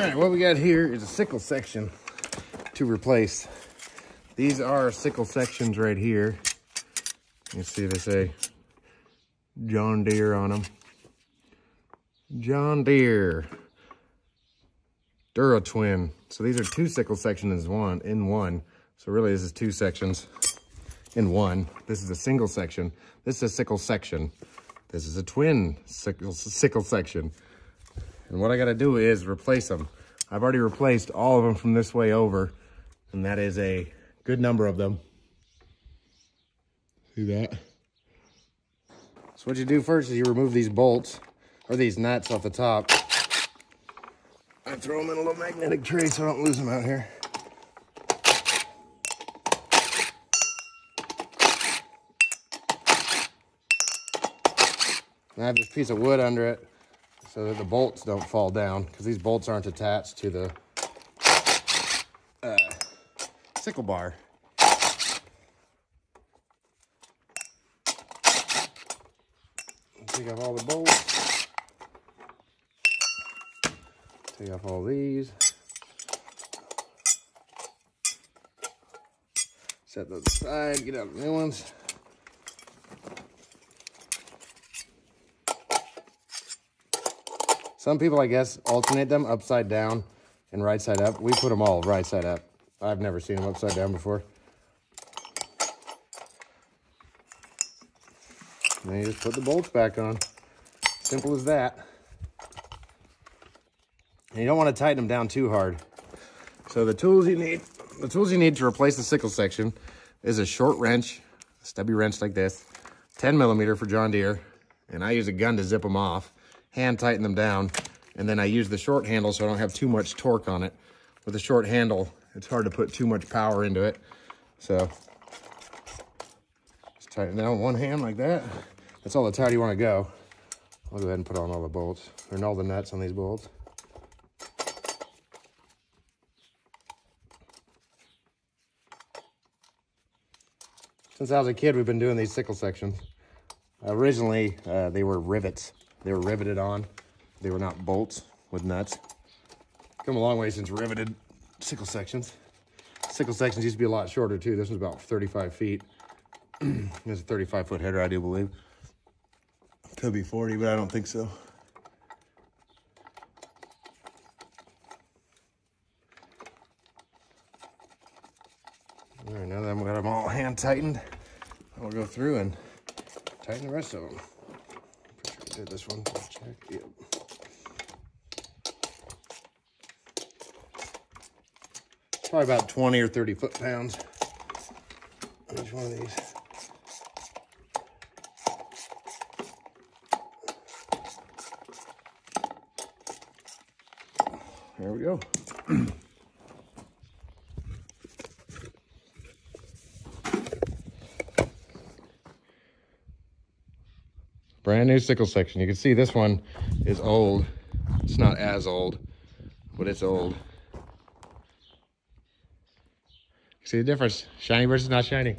Alright, what we got here is a sickle section to replace. These are sickle sections right here. You can see they say John Deere on them. John Deere Dura Twin. So these are two sickle sections in one. So really this is two sections in one. This is a single section. This is a sickle section. This is a twin sickle section. And what I gotta do is replace them. I've already replaced all of them from this way over, and that is a good number of them. See that? So what you do first is you remove these bolts, or these nuts off the top. I throw them in a little magnetic tray so I don't lose them out here. And I have this piece of wood under it, so that the bolts don't fall down, because these bolts aren't attached to the sickle bar. Take off all the bolts. Take off all these. Set those aside, get out the new ones. Some people, I guess, alternate them upside down and right side up. We put them all right side up. I've never seen them upside down before. And then you just put the bolts back on. Simple as that. And you don't want to tighten them down too hard. So the tools you need to replace the sickle section is a short wrench, a stubby wrench like this, 10 millimeter for John Deere, and I use a gun to zip them off. Hand tighten them down, and then I use the short handle so I don't have too much torque on it. With a short handle, it's hard to put too much power into it. So just tighten down with one hand like that. That's all the tighter you want to go. I'll go ahead and put on all the bolts, or all the nuts on these bolts. Since I was a kid, we've been doing these sickle sections. Originally, they were rivets. They were riveted on. They were not bolts with nuts. Come a long way since riveted sickle sections. Sickle sections used to be a lot shorter too. This was about 35 feet. There's a 35-foot header, I do believe. Could be 40, but I don't think so. All right, now that I've got them all hand tightened, I will go through and tighten the rest of them. Did this one, check, yep. Probably about 20 or 30 foot-pounds, each one of these. There we go. Brand new sickle section. You can see this one is old. It's not as old, but it's old. See the difference? Shiny versus not shiny.